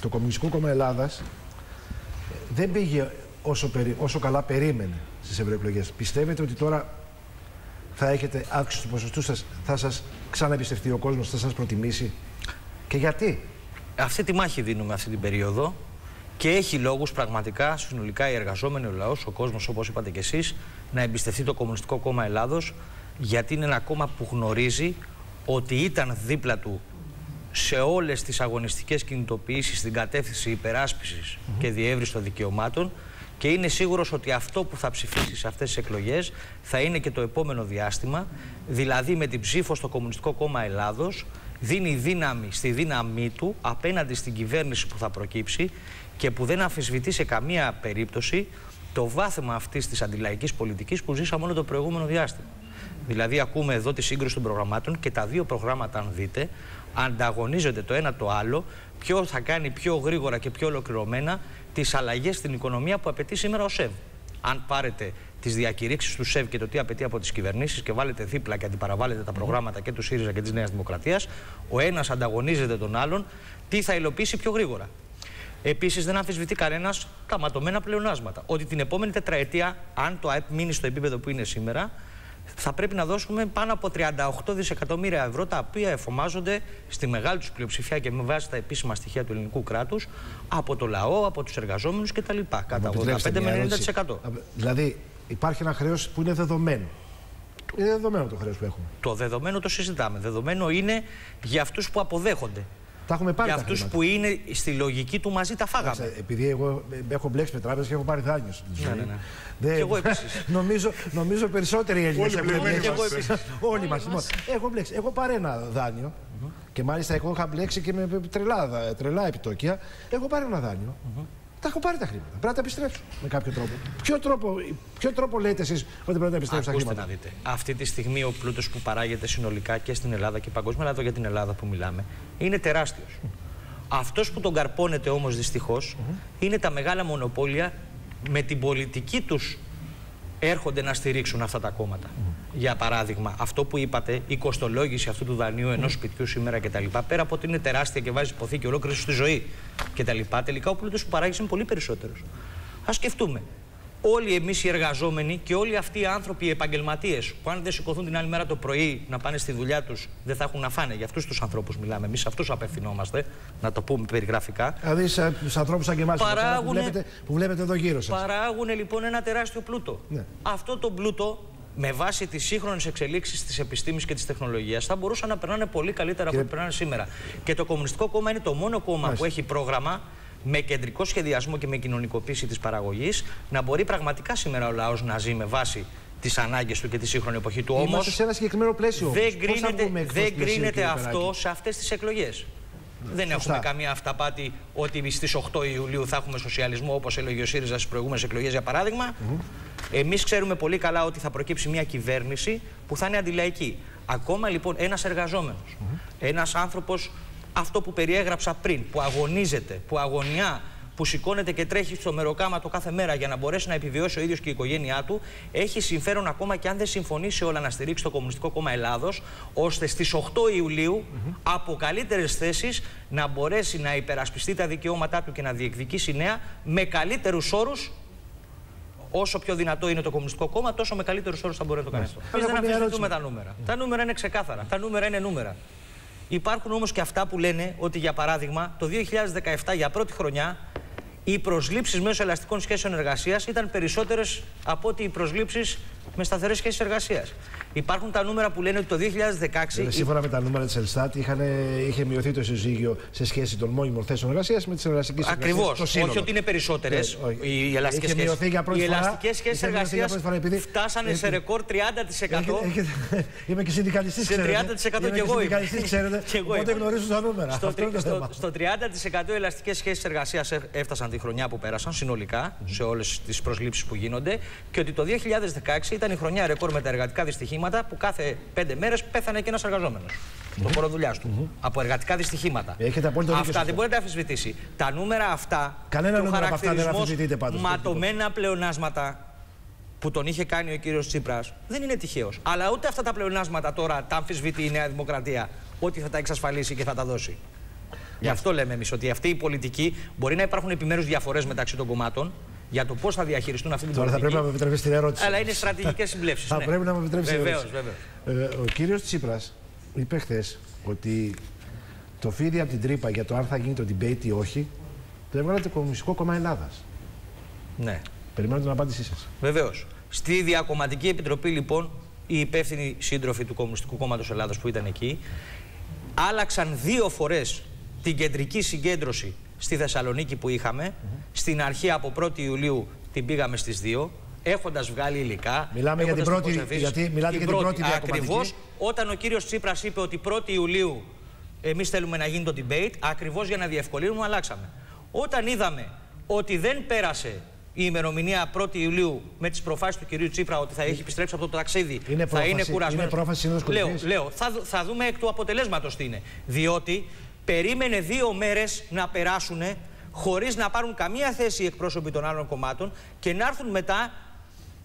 Το Κομμουνιστικό Κόμμα Ελλάδας δεν πήγε όσο καλά περίμενε στις ευρωεκλογές. Πιστεύετε ότι τώρα θα έχετε αύξηση του ποσοστού σας, θα σας ξαναεμπιστευτεί ο κόσμος, θα σας προτιμήσει και γιατί? Αυτή τη μάχη δίνουμε αυτή την περίοδο και έχει λόγους πραγματικά συνολικά οι εργαζόμενοι, ο λαός, ο κόσμος, όπως είπατε και εσείς, να εμπιστευτεί το Κομμουνιστικό Κόμμα Ελλάδος, γιατί είναι ένα κόμμα που γνωρίζει ότι ήταν δίπλα του σε όλες τις αγωνιστικές κινητοποιήσεις στην κατεύθυνση υπεράσπισης και διεύρυνσης των δικαιωμάτων και είναι σίγουρος ότι αυτό που θα ψηφίσει σε αυτές τις εκλογές θα είναι και το επόμενο διάστημα, δηλαδή με την ψήφο στο Κομμουνιστικό Κόμμα Ελλάδος δίνει δύναμη στη δύναμή του απέναντι στην κυβέρνηση που θα προκύψει και που δεν αμφισβητεί σε καμία περίπτωση το βάθμα αυτής της αντιλαϊκής πολιτικής που ζήσαμε όλο το προηγούμενο διάστημα. Δηλαδή ακούμε εδώ τη σύγκριση των προγραμμάτων και τα δύο προγράμματα, αν δείτε, ανταγωνίζονται το ένα το άλλο, ποιο θα κάνει πιο γρήγορα και πιο ολοκληρωμένα τις αλλαγές στην οικονομία που απαιτεί σήμερα ο ΣΕΒ. Αν πάρετε τις διακηρύξεις του ΣΕΒ και το τι απαιτεί από τις κυβερνήσεις και βάλετε δίπλα και αντιπαραβάλλετε τα προγράμματα και του ΣΥΡΙΖΑ και της Νέας Δημοκρατίας, ο ένας ανταγωνίζεται τον άλλον τι θα υλοποιήσει πιο γρήγορα. Επίσης, δεν αμφισβητεί κανένας τα ματωμένα πλεονάσματα. Ότι την επόμενη τετραετία, αν το ΑΕΠ μείνει στο επίπεδο που είναι σήμερα, θα πρέπει να δώσουμε πάνω από 38 δισεκατομμύρια ευρώ, τα οποία εφομάζονται στη μεγάλη τους πλειοψηφία και με βάση τα επίσημα στοιχεία του ελληνικού κράτους από το λαό, από τους εργαζόμενους κτλ. Κατά 85 με 90%. Δηλαδή, υπάρχει ένα χρέος που είναι δεδομένο. Είναι δεδομένο το χρέος που έχουμε. Το δεδομένο το συζητάμε. Δεδομένο είναι για αυτούς που αποδέχονται. Τα έχουμε πάρει. Για αυτούς που είναι στη λογική του μαζί τα φάγαμε. Άξα, επειδή εγώ έχω μπλέξει με τράπεζες και έχω πάρει δάνειο. Ναι. Και εγώ επίσης. νομίζω περισσότεροι Έλληνες έχουν μπλέξει. Όλοι μας. Έχω μπλέξει. Έχω πάρει ένα δάνειο. Και μάλιστα εγώ είχα μπλέξει και με τρελά επιτόκια. Έχω πάρει ένα δάνειο. Τα έχω πάρει τα χρήματα. Πρέπει να τα επιστρέψω με κάποιο τρόπο. Ποιο τρόπο λέτε εσείς ότι πρέπει να τα επιστρέψω τα χρήματα? Να δείτε. Αυτή τη στιγμή ο πλούτος που παράγεται συνολικά και στην Ελλάδα και παγκόσμια, αλλά εδώ για την Ελλάδα που μιλάμε, είναι τεράστιος. Αυτός που τον καρπώνεται όμως δυστυχώς είναι τα μεγάλα μονοπόλια με την πολιτική τους έρχονται να στηρίξουν αυτά τα κόμματα. Για παράδειγμα, αυτό που είπατε, η κοστολόγηση αυτού του δανείου ενός σπιτιού σήμερα κτλ. Πέρα από ότι είναι τεράστια και βάζει υποθήκη ολόκληρη στη ζωή κτλ. Τελικά ο πλούτος που παράγει είναι πολύ περισσότερος. Ας σκεφτούμε. Όλοι εμείς οι εργαζόμενοι και όλοι αυτοί οι άνθρωποι, οι επαγγελματίες, που αν δεν σηκωθούν την άλλη μέρα το πρωί να πάνε στη δουλειά τους, δεν θα έχουν να φάνε. Για αυτούς τους ανθρώπους μιλάμε. Εμείς αυτούς απευθυνόμαστε, να το πούμε περιγραφικά. Δηλαδή, στους ανθρώπους σαν και εμάς που βλέπετε εδώ γύρω σας. Παράγουν λοιπόν ένα τεράστιο πλούτο. Ναι. Αυτό το πλούτο, με βάση τις σύγχρονες εξελίξεις της επιστήμης και της τεχνολογίας, θα μπορούσαν να περνάνε πολύ καλύτερα από ό,τι περνάνε σήμερα. Και το Κομμουνιστικό Κόμμα είναι το μόνο κόμμα που έχει πρόγραμμα, με κεντρικό σχεδιασμό και με κοινωνικοποίηση της παραγωγής, να μπορεί πραγματικά σήμερα ο λαός να ζει με βάση τις ανάγκες του και τη σύγχρονη εποχή του. Όμως, σε ένα συγκεκριμένο πλαίσιο, δεν κρίνεται αυτό σε αυτές τις εκλογές. Δεν έχουμε καμία αυταπάτη ότι στις 8 Ιουλίου θα έχουμε σοσιαλισμό, όπως έλεγε ο ΣΥΡΙΖΑ στις προηγούμενες εκλογές, για παράδειγμα. Εμείς ξέρουμε πολύ καλά ότι θα προκύψει μια κυβέρνηση που θα είναι αντιλαϊκή. Ακόμα λοιπόν ένας εργαζόμενος, ένας άνθρωπος, αυτό που περιέγραψα πριν, που αγωνίζεται, που αγωνιά, που σηκώνεται και τρέχει στο μεροκάματο κάθε μέρα για να μπορέσει να επιβιώσει ο ίδιος και η οικογένειά του, έχει συμφέρον ακόμα και αν δεν συμφωνήσει όλα να στηρίξει το Κομμουνιστικό Κόμμα Ελλάδος, ώστε στις 8 Ιουλίου από καλύτερες θέσεις να μπορέσει να υπερασπιστεί τα δικαιώματά του και να διεκδικήσει νέα με καλύτερους όρους. Όσο πιο δυνατό είναι το Κομμουνιστικό Κόμμα, τόσο με καλύτερους όρους θα μπορεί να το κάνει. Εμείς δεν αμφισβητούμε τα νούμερα. Τα νούμερα είναι ξεκάθαρα. Τα νούμερα είναι νούμερα. Υπάρχουν όμως και αυτά που λένε ότι, για παράδειγμα, το 2017 για πρώτη χρονιά οι προσλήψεις μέσω ελαστικών σχέσεων εργασίας ήταν περισσότερες από ότι οι προσλήψεις με σταθερές σχέσεις εργασίας. Υπάρχουν τα νούμερα που λένε ότι το 2016... Σύμφωνα με τα νούμερα της ΕΛΣΤΑΤ είχε μειωθεί το ισοζύγιο σε σχέση των μόνιμων θέσεων εργασίας με τις ελαστικές σχέσεις εργασίας. Ακριβώς. Όχι ότι είναι περισσότερες οι ελαστικές σχέσεις. Οι ελαστικές σχέσεις εργασίας φτάσανε σε ρεκόρ 30%. Είμαι και συνδικαλιστής, ξέρετε. Σε 30% κι εγώ είμαι. Οπότε γνωρίζω τα νούμερα. Στο 30% οι ελαστικές σχέσεις εργασίας έφτασαν τη χρονιά που πέρασαν συνολικά σε όλες τις προσλήψεις που γίνονται και ότι το 2016 ήταν η χρονιά ρεκόρ με τα εργατικά δυστυχήματα που κάθε 5 μέρες πέθανε και ένας εργαζόμενος στον χώρο δουλειάς του. Από εργατικά δυστυχήματα. Αυτά δεν μπορεί να τα αμφισβητήσει. Τα νούμερα αυτά, του χαρακτηρισμού ματωμένα πλεονάσματα που τον είχε κάνει ο κύριος Τσίπρας, δεν είναι τυχαίος. Αλλά ούτε αυτά τα πλεονάσματα τώρα τα αμφισβητεί η Νέα Δημοκρατία ότι θα τα εξασφαλίσει και θα τα δώσει. Γι' αυτό λέμε εμείς ότι αυτή η πολιτική μπορεί να υπάρχουν επιμέρους διαφορές μεταξύ των κομμάτων για το πώς θα διαχειριστούν αυτή την πολιτική. Τώρα θα πρέπει να με επιτρέψει την ερώτηση. Αλλά είναι στρατηγικές συμπλέψεις. Θα πρέπει να με επιτρέψει την ερώτηση. Βεβαίως. Ο κύριος Τσίπρας είπε χθες ότι το φίδι από την τρύπα για το αν θα γίνει το debate ή όχι το έβγαλε το Κομμουνιστικό Κόμμα Ελλάδας. Ναι. Περιμένω την απάντησή σας. Βεβαίως. Στη Διακομματική Επιτροπή, λοιπόν, οι υπεύθυνοι σύντροφοι του Κομμουνιστικού Κόμματος Ελλάδας που ήταν εκεί άλλαξαν 2 φορές την κεντρική συγκέντρωση στη Θεσσαλονίκη που είχαμε. Στην αρχή από 1η Ιουλίου την πήγαμε στις 2, έχοντας βγάλει υλικά. Μιλάμε για την πρώτη, γιατί μιλάτε για την πρώτη διακομματική. Ακριβώς όταν ο κύριος Τσίπρας είπε ότι 1η Ιουλίου εμείς θέλουμε να γίνει το debate, ακριβώς για να διευκολύνουμε, αλλάξαμε. Όταν είδαμε ότι δεν πέρασε η ημερομηνία 1η Ιουλίου με τις προφάσεις του κυρίου Τσίπρα ότι θα έχει επιστρέψει από το ταξίδι, είναι πρόφαση, θα είναι κουρασμένος. Είναι πρόφαση, λέω, θα δούμε εκ του αποτελέσματος τι είναι. Διότι περίμενε 2 μέρες να περάσουν χωρίς να πάρουν καμία θέση οι εκπρόσωποι των άλλων κομμάτων και να έρθουν μετά,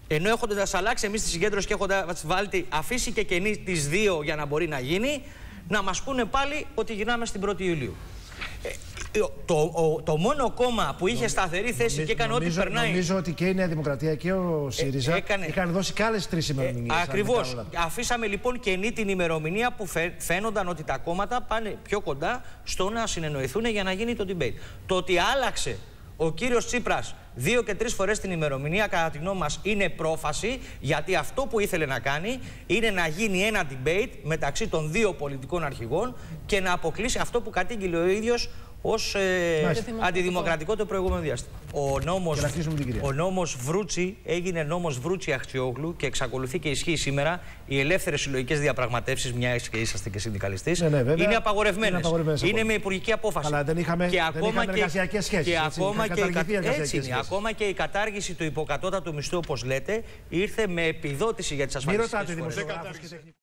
ενώ έχοντας αλλάξει εμείς τη συγκέντρωση και έχοντας βάλει αφήσει και κενή τις 2 για να μπορεί να γίνει, να μας πούνε πάλι ότι γυρνάμε στην 1η Ιουλίου. Το μόνο κόμμα που είχε σταθερή θέση και έκανε ό,τι περνάει. Νομίζω ότι και η Νέα Δημοκρατία και ο ΣΥΡΙΖΑ είχαν δώσει και άλλες 3 ημερομηνίες. Ακριβώς. Αφήσαμε λοιπόν κενή την ημερομηνία που φαίνονταν ότι τα κόμματα πάνε πιο κοντά στο να συνεννοηθούν για να γίνει το debate. Το ότι άλλαξε ο κύριος Τσίπρας 2 και 3 φορές την ημερομηνία, κατά τη γνώμη μας, είναι πρόφαση, γιατί αυτό που ήθελε να κάνει είναι να γίνει ένα debate μεταξύ των 2 πολιτικών αρχηγών και να αποκλείσει αυτό που κατήγγειλε ο ίδιος ως αντιδημοκρατικό το προηγούμενο διάστημα. Ο νόμος Βρούτσι έγινε νόμος Βρούτσι Αχτιόγλου και εξακολουθεί και ισχύει σήμερα. Οι ελεύθερες συλλογικές διαπραγματεύσεις, μια και είσαστε και συνδικαλιστής, είναι απαγορευμένες. Είναι με υπουργική απόφαση. Αλλά δεν είχαμε εργασιακές σχέσεις. Ακόμα και η κατάργηση του υποκατώτατου μισθού, όπως λέτε, ήρθε με επιδότηση για τις ασφαλιστικές φορές.